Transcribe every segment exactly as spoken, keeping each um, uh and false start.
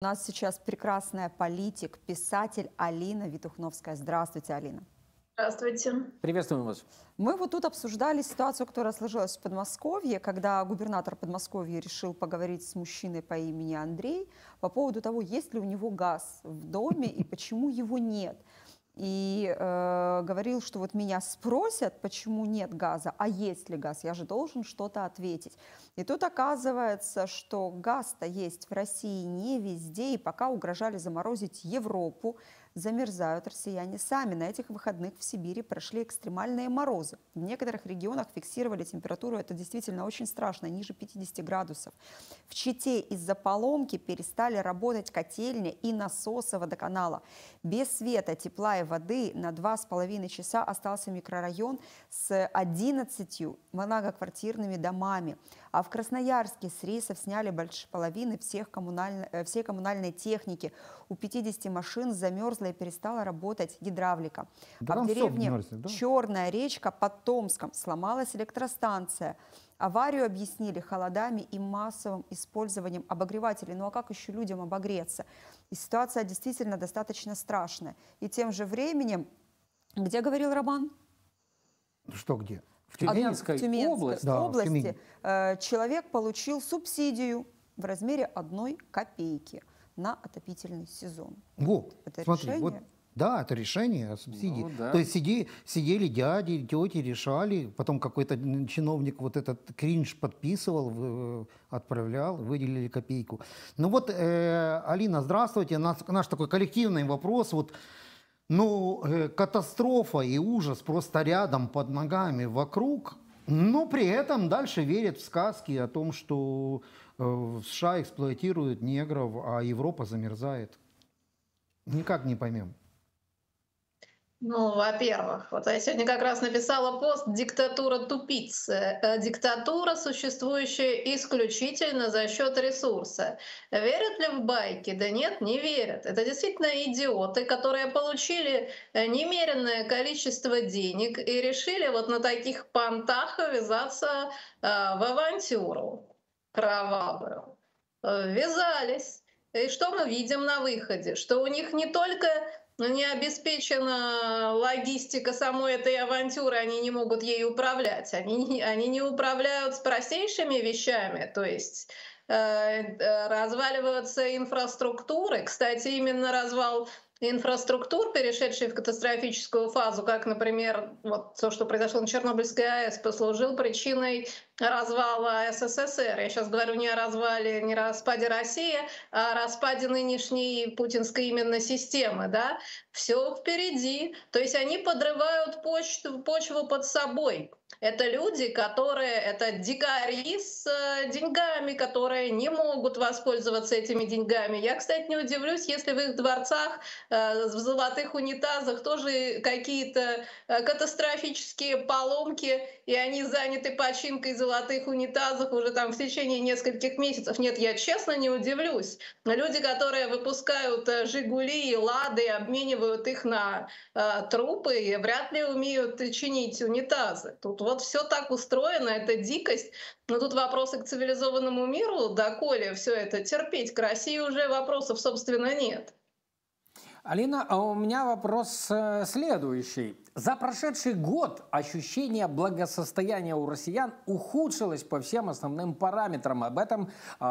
У нас сейчас прекрасная политик, писатель Алина Витухновская. Здравствуйте, Алина. Здравствуйте. Приветствуем вас. Мы вот тут обсуждали ситуацию, которая сложилась в Подмосковье, когда губернатор Подмосковья решил поговорить с мужчиной по имени Андрей по поводу того, есть ли у него газ в доме и почему его нет. И э, говорил, что вот меня спросят, почему нет газа, а есть ли газ, я же должен что-то ответить. И тут оказывается, что газ-то есть в России не везде, и пока угрожали заморозить Европу, замерзают россияне сами. На этих выходных в Сибири прошли экстремальные морозы. В некоторых регионах фиксировали температуру, это действительно очень страшно, ниже пятидесяти градусов. В Чите из-за поломки перестали работать котельня и насосы водоканала. Без света, тепла и воды на два с половиной часа остался микрорайон с одиннадцатью многоквартирными домами. А в Красноярске с рейсов сняли больше половины всех коммуналь... всей коммунальной техники. У пятидесяти машин замерзла и перестала работать гидравлика. Да, а в деревне мерзнет, да? Черная речка под Томском сломалась электростанция. Аварию объяснили холодами и массовым использованием обогревателей. Ну а как еще людям обогреться? И ситуация действительно достаточно страшная. И тем же временем, где говорил Роман? Что где? В Тюменской, в Тюменской области, да, области в человек получил субсидию в размере одной копейки на отопительный сезон. Во, это смотри, решение? Вот, да, это решение о субсидии. Ну, да. То есть сиди, сидели дяди, тети, решали, потом какой-то чиновник вот этот кринж подписывал, отправлял, выделили копейку. Ну вот, э, Алина, здравствуйте. Наш, наш такой коллективный вопрос. Вот, ну, э, катастрофа и ужас просто рядом, под ногами, вокруг, но при этом дальше верят в сказки о том, что э, в США эксплуатируют негров, а Европа замерзает. Никак не поймем. Ну, во-первых, вот я сегодня как раз написала пост «Диктатура тупиц». Диктатура, существующая исключительно за счет ресурса. Верят ли в байки? Да нет, не верят. Это действительно идиоты, которые получили немеренное количество денег и решили вот на таких понтах ввязаться в авантюру кровавую. Ввязались. И что мы видим на выходе? Что у них не только... Но не обеспечена логистика самой этой авантюры, они не могут ей управлять. Они, они не управляют с простейшими вещами, то есть э, разваливаются инфраструктуры. Кстати, именно развал инфраструктур, перешедший в катастрофическую фазу, как, например, вот то, что произошло на Чернобыльской АЭС, послужил причиной развала СССР. Я сейчас говорю не о развале, не о распаде России, а о распаде нынешней путинской именно системы. Да? Все впереди. То есть они подрывают почву, почву под собой. Это люди, которые, это дикари с деньгами, которые не могут воспользоваться этими деньгами. Я, кстати, не удивлюсь, если в их дворцах, в золотых унитазах тоже какие-то катастрофические поломки, и они заняты починкой золотых унитазов уже там в течение нескольких месяцев. Нет, я честно не удивлюсь. Люди, которые выпускают «Жигули» и «Лады», обменивают их на трупы, и вряд ли умеют чинить унитазы. Тут вот все так устроено, это дикость. Но тут вопросы к цивилизованному миру, доколе все это терпеть, к России уже вопросов, собственно, нет. Алина, а у меня вопрос следующий. За прошедший год ощущение благосостояния у россиян ухудшилось по всем основным параметрам. Об этом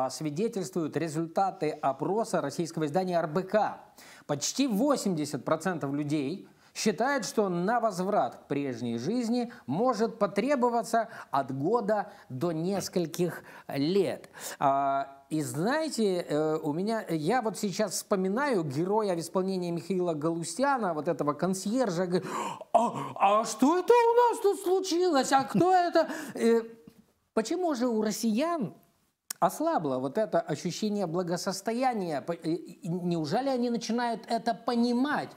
свидетельствуют результаты опроса российского издания эр бэ ка. Почти восемьдесят процентов людей считает, что на возврат к прежней жизни может потребоваться от года до нескольких лет. И знаете, у меня, я вот сейчас вспоминаю героя в исполнении Михаила Галустяна, вот этого консьержа, говорю, а, а что это у нас тут случилось, а кто это? Почему же у россиян ослабло вот это ощущение благосостояния? Неужели они начинают это понимать?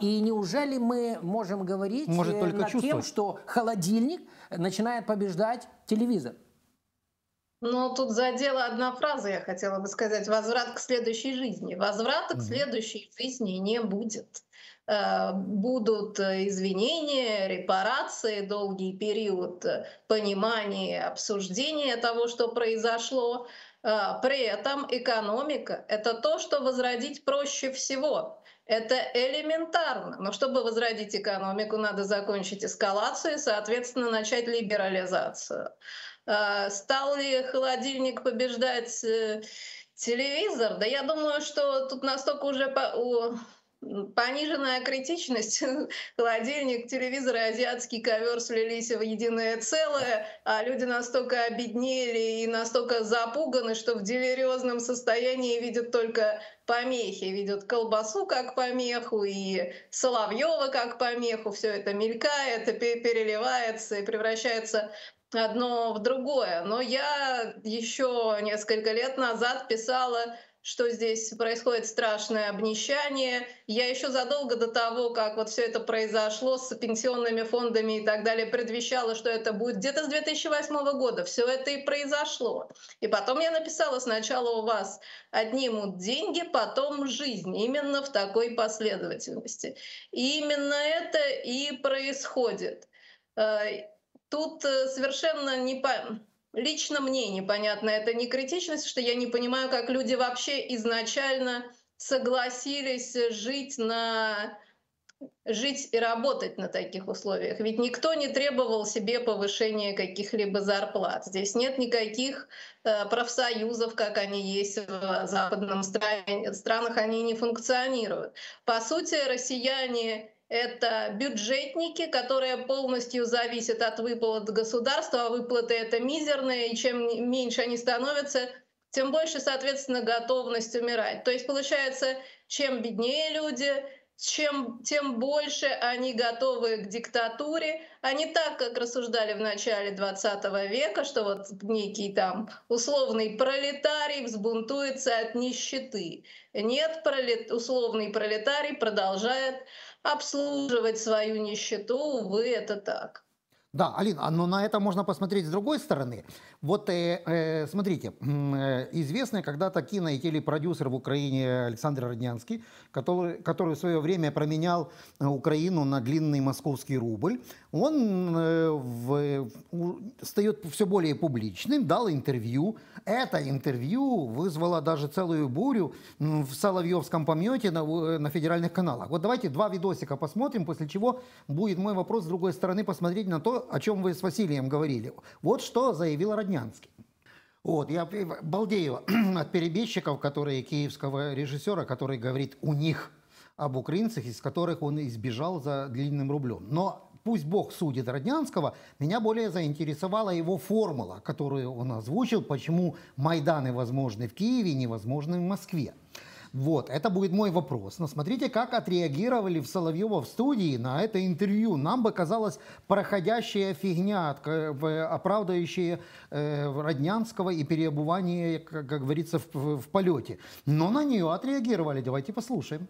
И неужели мы можем говорить Может, только над чувствовать. тем, что холодильник начинает побеждать телевизор? Но тут задела одна фраза, я хотела бы сказать. Возврат к следующей жизни. Возврата к следующей жизни не будет. Будут извинения, репарации, долгий период понимания, обсуждения того, что произошло. При этом экономика — это то, что возродить проще всего. Это элементарно. Но чтобы возродить экономику, надо закончить эскалацию и, соответственно, начать либерализацию. Стал ли холодильник побеждать телевизор? Да я думаю, что тут настолько уже по... у... пониженная критичность. Холодильник, телевизор и азиатский ковер слились в единое целое, а люди настолько обеднели и настолько запуганы, что в делириозном состоянии видят только помехи. Видят колбасу как помеху и Соловьева как помеху. Все это мелькает, переливается и превращается одно в другое. Но я еще несколько лет назад писала, что здесь происходит страшное обнищание. Я еще задолго до того, как вот все это произошло с пенсионными фондами и так далее, предвещала, что это будет где-то с две тысячи восьмого года. Все это и произошло. И потом я написала: сначала у вас отнимут деньги, потом жизнь. Именно в такой последовательности. И именно это и происходит. Тут совершенно не по... Лично мне непонятно, это не критичность, что я не понимаю, как люди вообще изначально согласились жить, на... жить и работать на таких условиях. Ведь никто не требовал себе повышения каких-либо зарплат. Здесь нет никаких профсоюзов, как они есть в западном стране. В странах они не функционируют. По сути, россияне... Это бюджетники, которые полностью зависят от выплат государства, а выплаты это мизерные, и чем меньше они становятся, тем больше, соответственно, готовность умирать. То есть получается, чем беднее люди, чем, тем больше они готовы к диктатуре. Они так, как рассуждали в начале двадцатого века, что вот некий там условный пролетарий взбунтуется от нищеты. Нет, пролет... условный пролетарий продолжает обслуживать свою нищету, увы, это так. Да, Алина, но на это можно посмотреть с другой стороны. Вот э, э, смотрите, э, известный когда-то кино- и телепродюсер в Украине Александр Роднянский, который, который в свое время променял Украину на длинный московский рубль, он э, в, у, стает все более публичным, дал интервью. Это интервью вызвало даже целую бурю в соловьевском помете на, на федеральных каналах. Вот давайте два видосика посмотрим, после чего будет мой вопрос с другой стороны посмотреть на то, о чем вы с Василием говорили. Вот что заявил Роднянский. Вот, я балдею от перебежчиков, которые киевского режиссера, который говорит у них об украинцах, из которых он избежал за длинным рублем. Но пусть Бог судит Роднянского, меня более заинтересовала его формула, которую он озвучил, почему Майданы возможны в Киеве, невозможны в Москве. Вот, это будет мой вопрос. Но смотрите, как отреагировали в Соловьева в студии на это интервью. Нам бы казалось проходящая фигня, оправдывающая э, Роднянского и переобувание, как, как говорится, в, в полете. Но на нее отреагировали. Давайте послушаем.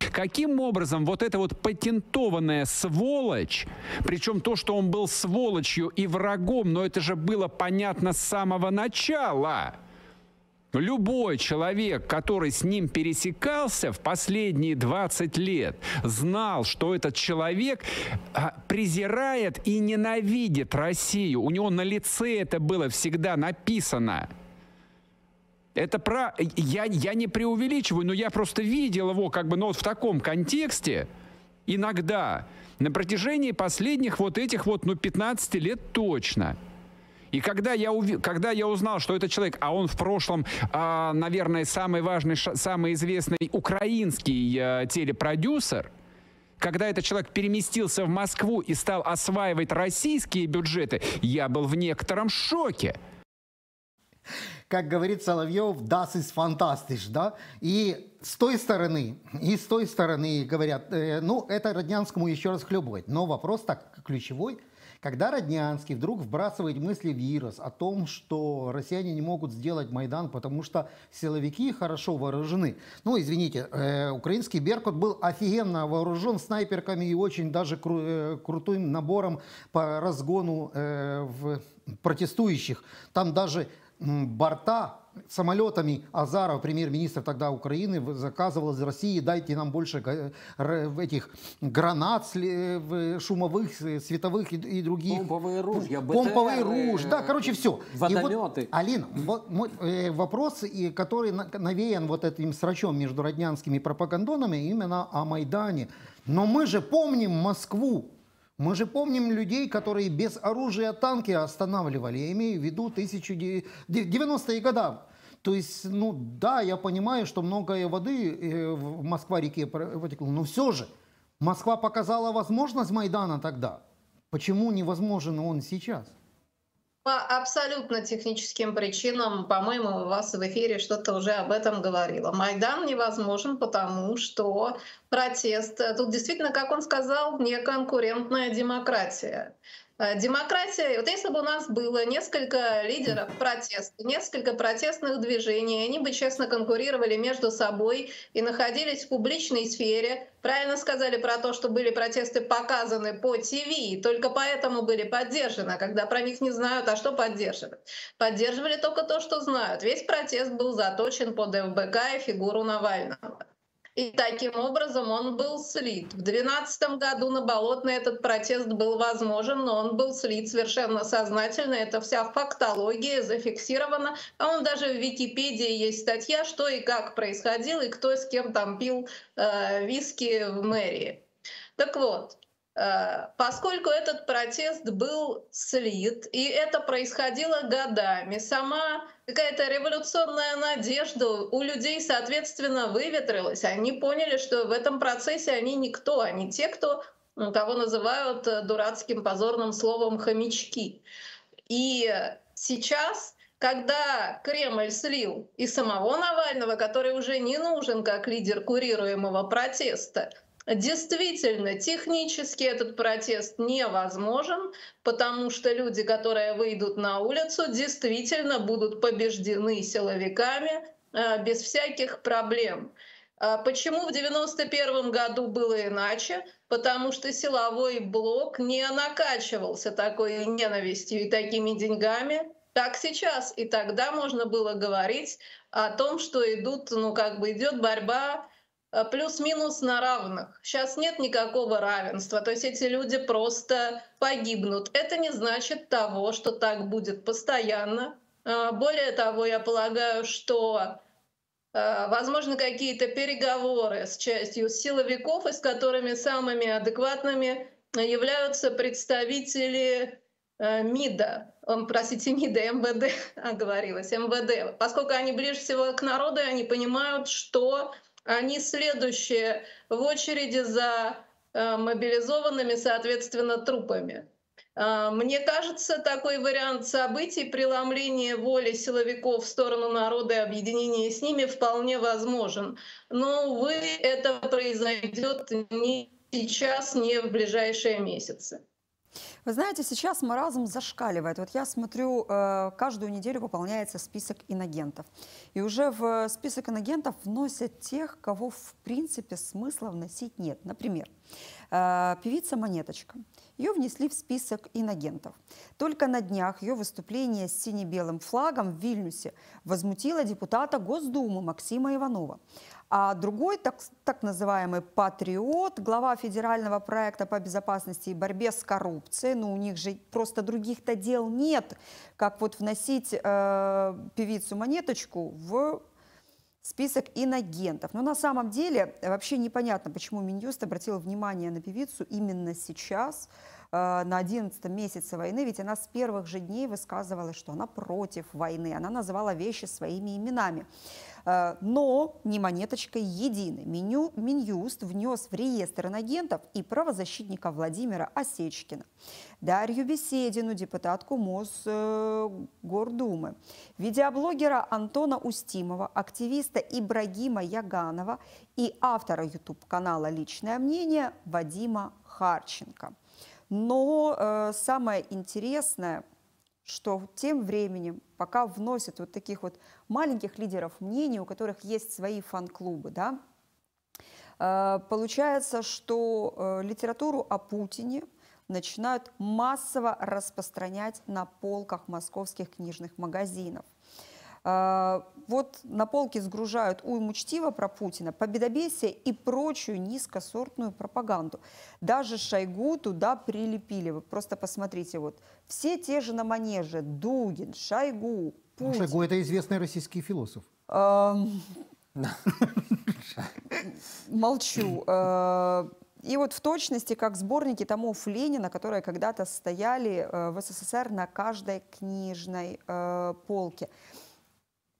Каким образом вот эта вот патентованная сволочь, причем то, что он был сволочью и врагом, но это же было понятно с самого начала. Любой человек, который с ним пересекался в последние двадцать лет, знал, что этот человек презирает и ненавидит Россию. У него на лице это было всегда написано. Это про... я, я не преувеличиваю, но я просто видел его как бы, ну, вот в таком контексте иногда на протяжении последних вот этих вот, ну, пятнадцати лет точно. И когда я, ув... когда я узнал, что этот человек, а он в прошлом, а, наверное, самый важный, ш... самый известный украинский а, телепродюсер, когда этот человек переместился в Москву и стал осваивать российские бюджеты, я был в некотором шоке. Как говорит Соловьев, das ist fantastisch, да? И с той стороны, и с той стороны говорят, э, ну, это Роднянскому еще раз хлебывать. Но вопрос так ключевой. Когда Роднянский вдруг вбрасывает мысли в вирус о том, что россияне не могут сделать Майдан, потому что силовики хорошо вооружены. Ну, извините, э, украинский «Беркут» был офигенно вооружен снайперками и очень даже кру э, крутым набором по разгону э, в протестующих. Там даже борта самолетами Азаров, премьер-министр тогда Украины, заказывал из России: дайте нам больше этих гранат шумовых, световых и других. Помповые ружья. Помповые ружья, да, короче, все. Водометы. И вот, Алина, вопрос, который навеян вот этим срачом между роднянскими пропагандонами, именно о Майдане. Но мы же помним Москву. Мы же помним людей, которые без оружия танки останавливали. Я имею в виду девяностые годы. То есть, ну да, я понимаю, что многое воды в Москва-реке протекло, но все же Москва показала возможность Майдана тогда. Почему невозможен он сейчас? По абсолютно техническим причинам, по-моему, у вас в эфире что-то уже об этом говорило. Майдан невозможен, потому что протест, тут действительно, как он сказал, неконкурентная демократия. Демократия, вот если бы у нас было несколько лидеров протеста, несколько протестных движений, они бы честно конкурировали между собой и находились в публичной сфере. Правильно сказали про то, что были протесты показаны по ТВ, только поэтому были поддержаны, когда про них не знают, а что поддерживают. Поддерживали только то, что знают. Весь протест был заточен под ФБК и фигуру Навального. И таким образом он был слит. В две тысячи двенадцатом году на Болотной этот протест был возможен, но он был слит совершенно сознательно. Это вся фактология зафиксирована. А он даже в Википедии есть статья, что и как происходило, и кто с кем там пил э, виски в мэрии. Так вот. Поскольку этот протест был слит, и это происходило годами, сама какая-то революционная надежда у людей, соответственно, выветрилась. Они поняли, что в этом процессе они никто, они те, кто, кого называют дурацким позорным словом «хомячки». И сейчас, когда Кремль слил и самого Навального, который уже не нужен как лидер курируемого протеста, действительно, технически этот протест невозможен, потому что люди, которые выйдут на улицу, действительно будут побеждены силовиками без всяких проблем. Почему в девяносто первом году было иначе? Потому что силовой блок не накачивался такой ненавистью и такими деньгами, так сейчас. И тогда можно было говорить о том, что идут, ну, как бы идет борьба плюс-минус на равных. Сейчас нет никакого равенства, то есть эти люди просто погибнут. Это не значит того, что так будет постоянно. Более того, я полагаю, что возможно какие-то переговоры с частью силовиков, и с которыми самыми адекватными являются представители МИДа, простите, МИДа, МВД, оговорилась, МВД. Поскольку они ближе всего к народу, они понимают, что они следующие в очереди за мобилизованными, соответственно, трупами. Мне кажется, такой вариант событий, преломление воли силовиков в сторону народа и объединение с ними, вполне возможен. Но, увы, это произойдет не сейчас, не в ближайшие месяцы. Вы знаете, сейчас маразм зашкаливает. Вот я смотрю, каждую неделю пополняется список инагентов. И уже в список инагентов вносят тех, кого в принципе смысла вносить нет. Например, певица Монеточка. Ее внесли в список инагентов. Только на днях ее выступление с сине-белым флагом в Вильнюсе возмутило депутата Госдумы Максима Иванова. А другой, так, так называемый патриот, глава федерального проекта по безопасности и борьбе с коррупцией, ну у них же просто других-то дел нет, как вот вносить э, певицу Монеточку в список инагентов. Но на самом деле вообще непонятно, почему Минюст обратил внимание на певицу именно сейчас, на одиннадцатом месяце войны, ведь она с первых же дней высказывала, что она против войны, она называла вещи своими именами. Но не Монеточкой единой. Минюст внес в реестр инагентов и правозащитника Владимира Осечкина, Дарью Беседину, депутатку Мосгордумы, видеоблогера Антона Устимова, активиста Ибрагима Яганова и автора ютуб-канала «Личное мнение» Вадима Харченко. Но э, самое интересное, что тем временем, пока вносят вот таких вот маленьких лидеров мнений, у которых есть свои фан-клубы, да, э, получается, что э, литературу о Путине начинают массово распространять на полках московских книжных магазинов. Вот на полке сгружают уйму чтива про Путина, победобесие и прочую низкосортную пропаганду. Даже Шойгу туда прилепили. Вы просто посмотрите, вот все те же на манеже: Дугин, Шойгу, Путин. Шойгу — это известный российский философ. Молчу. И вот в точности как сборники томов Ленина, которые когда-то стояли в СССР на каждой книжной полке.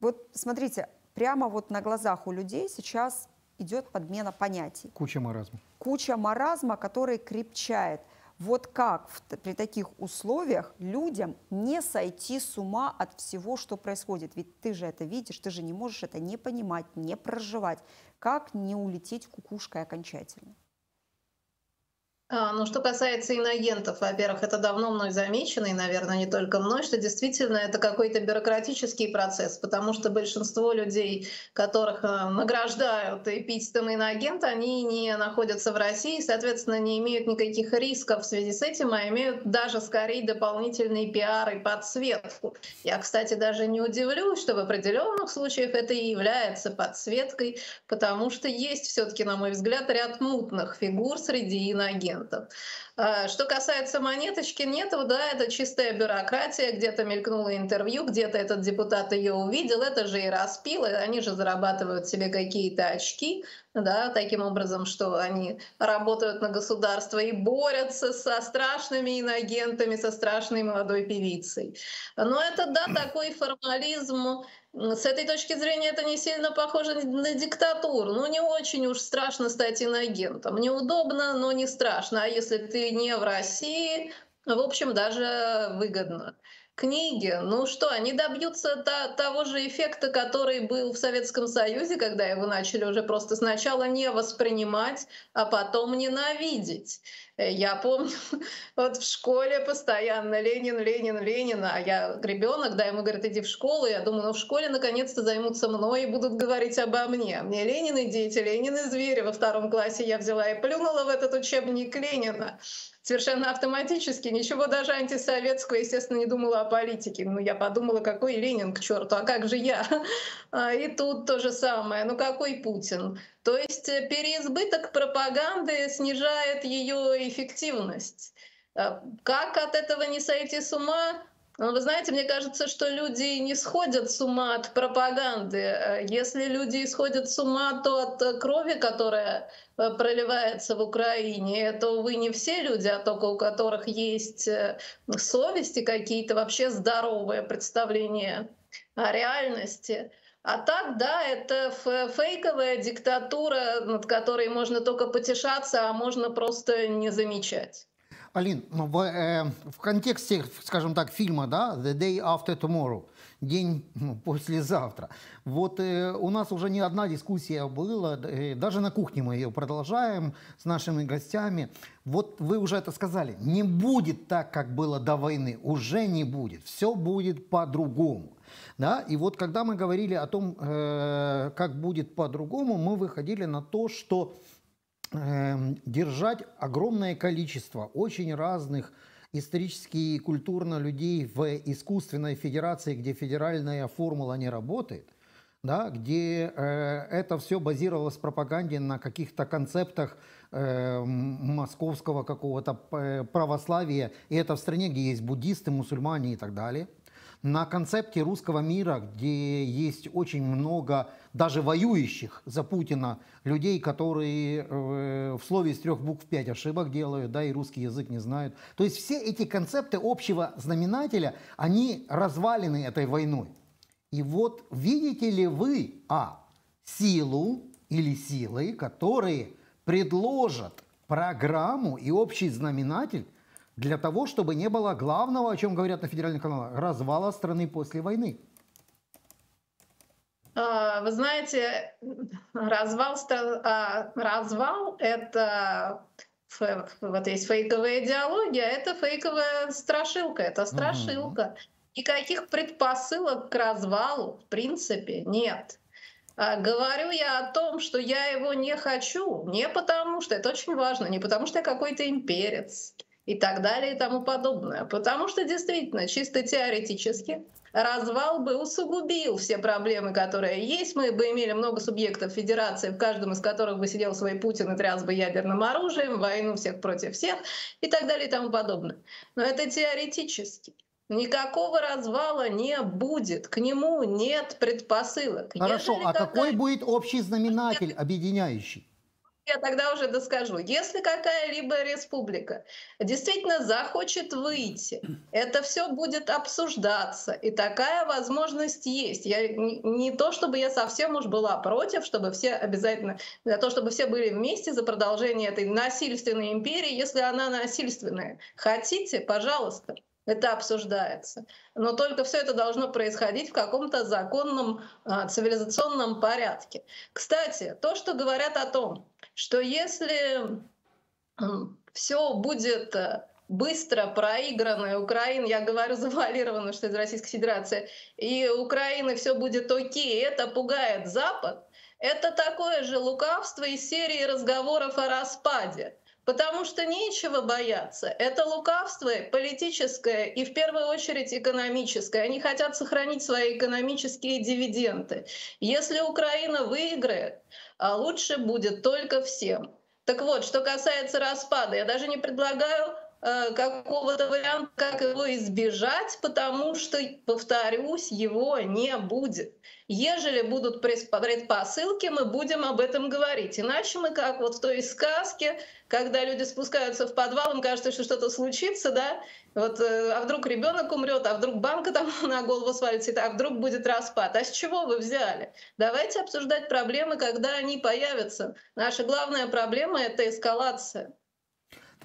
Вот смотрите, прямо вот на глазах у людей сейчас идет подмена понятий. Куча маразма. Куча маразма, который крепчает. Вот как в, при таких условиях людям не сойти с ума от всего, что происходит? Ведь ты же это видишь, ты же не можешь это не понимать, не проживать. Как не улететь кукушкой окончательно? А, ну, что касается иноагентов, во-первых, это давно мной замечено, и, наверное, не только мной, что действительно это какой-то бюрократический процесс, потому что большинство людей, которых э, награждают эпитетом иноагента, они не находятся в России, соответственно, не имеют никаких рисков в связи с этим, а имеют даже скорее дополнительный пиар и подсветку. Я, кстати, даже не удивлюсь, что в определенных случаях это и является подсветкой, потому что есть все-таки, на мой взгляд, ряд мутных фигур среди иноагентов. Что касается Монеточки, нет, да, это чистая бюрократия, где-то мелькнуло интервью, где-то этот депутат ее увидел, это же и распилы, они же зарабатывают себе какие-то очки, да, таким образом, что они работают на государство и борются со страшными иноагентами, со страшной молодой певицей. Но это, да, такой формализм. С этой точки зрения это не сильно похоже на диктатуру. Ну, не очень уж страшно стать иноагентом. Неудобно, но не страшно. А если ты не в России, в общем, даже выгодно. Книги, ну что, они добьются до того же эффекта, который был в Советском Союзе, когда его начали уже просто сначала не воспринимать, а потом ненавидеть. Я помню, вот в школе постоянно Ленин, Ленин, Ленин, а я ребенок, да, ему говорят, иди в школу, я думаю, ну в школе наконец-то займутся мной и будут говорить обо мне. Мне Ленин и дети, Ленин и звери. Во втором классе я взяла и плюнула в этот учебник Ленина. Совершенно автоматически, ничего даже антисоветского, естественно, не думала о политике. Ну, я подумала, какой Ленин, к черту, а как же я? И тут то же самое, ну какой Путин? То есть переизбыток пропаганды снижает ее эффективность. Как от этого не сойти с ума? Вы знаете, мне кажется, что люди не сходят с ума от пропаганды. Если люди сходят с ума, то от крови, которая проливается в Украине. Это, увы, не все люди, а только у которых есть совесть и какие-то вообще здоровые представления о реальности. А так, да, это фейковая диктатура, над которой можно только потешаться, а можно просто не замечать. Алин, в, э, в контексте, скажем так, фильма, да, The Day After Tomorrow, день ну, послезавтра, вот э, у нас уже не одна дискуссия была, э, даже на кухне мы ее продолжаем с нашими гостями. Вот вы уже это сказали, не будет так, как было до войны, уже не будет, все будет по-другому. Да? И вот когда мы говорили о том, э, как будет по-другому, мы выходили на то, что держать огромное количество очень разных исторически и культурно людей в искусственной федерации, где федеральная формула не работает, да, где э, это все базировалось в пропаганде на каких-то концептах э, московского какого-то православия, и это в стране, где есть буддисты, мусульмане и так далее. На концепте русского мира, где есть очень много даже воюющих за Путина людей, которые в слове из трех букв пять ошибок делают, да, и русский язык не знают. То есть все эти концепты общего знаменателя, они развалены этой войной. И вот видите ли вы, а, силу или силы, которые предложат программу и общий знаменатель, для того, чтобы не было главного, о чем говорят на федеральных каналах, развала страны после войны? Вы знаете, развал, развал – это вот есть фейковая идеология, это фейковая страшилка, это страшилка. Никаких предпосылок к развалу в принципе нет. Говорю я о том, что я его не хочу, не потому что, это очень важно, не потому что я какой-то имперец, и так далее, и тому подобное. Потому что действительно, чисто теоретически, развал бы усугубил все проблемы, которые есть. Мы бы имели много субъектов федерации, в каждом из которых бы сидел свой Путин и тряс бы ядерным оружием, войну всех против всех и так далее и тому подобное. Но это теоретически. Никакого развала не будет, к нему нет предпосылок. Хорошо, Ежели а какой будет общий знаменатель объединяющий? Я тогда уже доскажу. Если какая-либо республика действительно захочет выйти, это все будет обсуждаться, и такая возможность есть. Я, не, не то, чтобы я совсем уж была против, чтобы все обязательно, за то, чтобы все были вместе за продолжение этой насильственной империи, если она насильственная. Хотите, пожалуйста, это обсуждается. Но только все это должно происходить в каком-то законном цивилизационном порядке. Кстати, то, что говорят о том, что если все будет быстро проиграно, и Украина, я говорю завуалированно, что из Российской Федерации, и Украины все будет окей, это пугает Запад, это такое же лукавство из серии разговоров о распаде. Потому что нечего бояться. Это лукавство политическое и в первую очередь экономическое. Они хотят сохранить свои экономические дивиденды. Если Украина выиграет, лучше будет только всем. Так вот, что касается распада, я даже не предлагаю э, какого-то варианта, как его избежать, потому что, повторюсь, его не будет. Ежели будут предпосылки, мы будем об этом говорить. Иначе мы, как вот в той сказке, когда люди спускаются в подвал, им кажется, что что-то случится, да? Вот, а вдруг ребенок умрет, а вдруг банка там на голову свалится, а вдруг будет распад. А с чего вы взяли? Давайте обсуждать проблемы, когда они появятся. Наша главная проблема — это эскалация.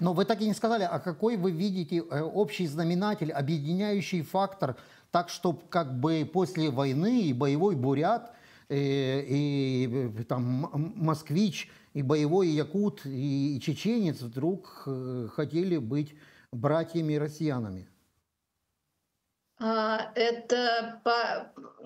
Но вы так и не сказали, а какой вы видите общий знаменатель, объединяющий фактор, так что как бы после войны и боевой бурят, и, и там москвич, и боевой якут, и чеченец вдруг хотели быть братьями-россиянами? Это,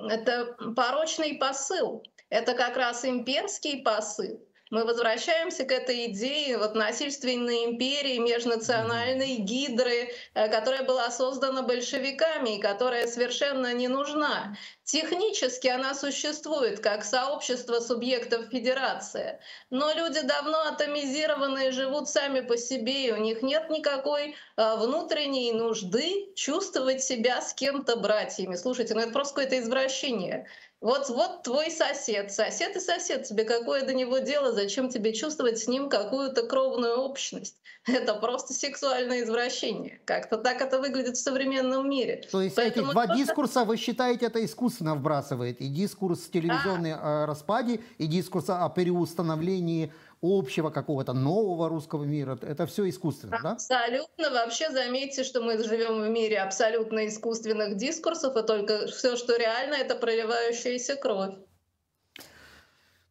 это порочный посыл. Это как раз имперский посыл. Мы возвращаемся к этой идее вот насильственной империи, межнациональной гидры, которая была создана большевиками и которая совершенно не нужна. Технически она существует как сообщество субъектов федерации, но люди давно атомизированы и живут сами по себе, и у них нет никакой внутренней нужды чувствовать себя с кем-то братьями. Слушайте, ну это просто какое-то извращение. Вот, вот твой сосед, сосед и сосед, тебе какое до него дело, зачем тебе чувствовать с ним какую-то кровную общность? Это просто сексуальное извращение. Как-то так это выглядит в современном мире. То есть эти два просто... дискурса, вы считаете, это искусственно вбрасывает? И дискурс телевизионный да. о распаде, и дискурс о переустановлении общего какого-то нового русского мира. Это все искусственно, да? Абсолютно. Вообще заметьте, что мы живем в мире абсолютно искусственных дискурсов, и только все, что реально, это проливающаяся кровь.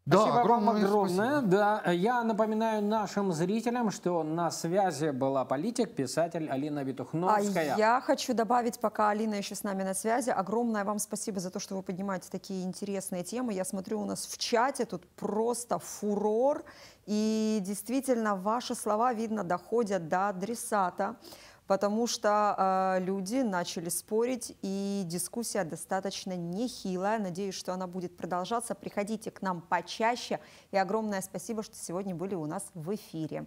Да, спасибо огромное вам огромное. Да, я напоминаю нашим зрителям, что на связи была политик, писатель Алина Витухновская. А я хочу добавить, пока Алина еще с нами на связи, огромное вам спасибо за то, что вы поднимаете такие интересные темы. Я смотрю, у нас в чате тут просто фурор. И действительно, ваши слова, видно, доходят до адресата, потому что э, люди начали спорить, и дискуссия достаточно нехилая. Надеюсь, что она будет продолжаться. Приходите к нам почаще. И огромное спасибо, что сегодня были у нас в эфире.